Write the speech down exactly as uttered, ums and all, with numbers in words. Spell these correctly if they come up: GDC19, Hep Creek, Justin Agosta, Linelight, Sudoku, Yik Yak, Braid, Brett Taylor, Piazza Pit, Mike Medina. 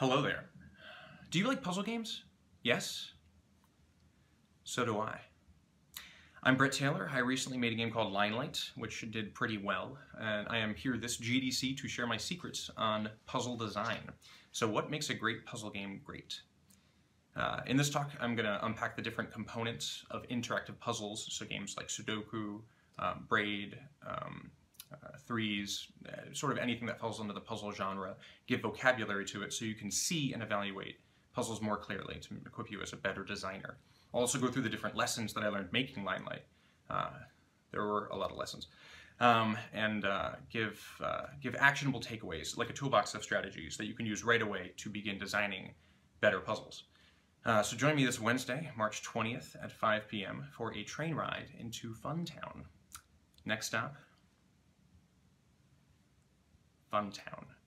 Hello there. Do you like puzzle games? Yes? So do I. I'm Brett Taylor. I recently made a game called Linelight, which did pretty well, and I am here this G D C to share my secrets on puzzle design. So what makes a great puzzle game great? Uh, in this talk, I'm going to unpack the different components of interactive puzzles, so games like Sudoku, um, Braid, um, Uh, threes, uh, sort of anything that falls under the puzzle genre, give vocabulary to it so you can see and evaluate puzzles more clearly to equip you as a better designer. I'll also go through the different lessons that I learned making Linelight. Uh, there were a lot of lessons. Um, and uh, give, uh, give actionable takeaways, like a toolbox of strategies that you can use right away to begin designing better puzzles. Uh, so join me this Wednesday, March twentieth at five P M for a train ride into Funtown. Next stop, Funtown.